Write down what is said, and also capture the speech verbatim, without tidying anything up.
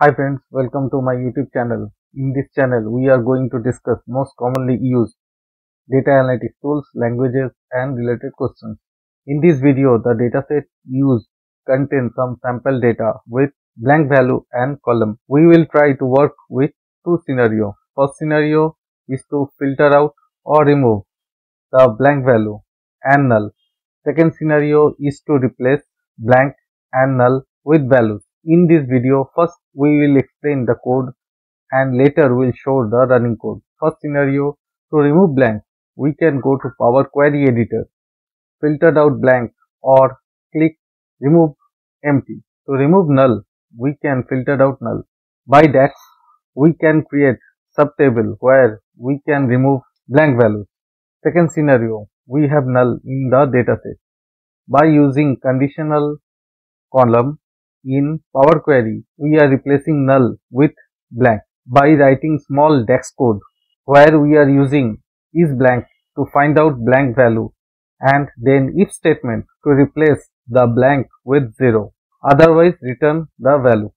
Hi friends, welcome to my YouTube channel. In this channel we are going to discuss most commonly used data analytics tools, languages and related questions. In this video the dataset used contains some sample data with blank value and column. We will try to work with two scenarios. First scenario is to filter out or remove the blank value and null. Second scenario is to replace blank and null with values. In this video, first we will explain the code and later we will show the running code. First scenario, to remove blank, we can go to Power Query Editor, filtered out blank, or click remove empty. To remove null, we can filter out null. By DAX, we can create subtable where we can remove blank values. Second scenario, we have null in the dataset. By using conditional column, in Power Query, we are replacing null with blank by writing small DAX code where we are using is blank to find out blank value and then if statement to replace the blank with zero, otherwise return the value.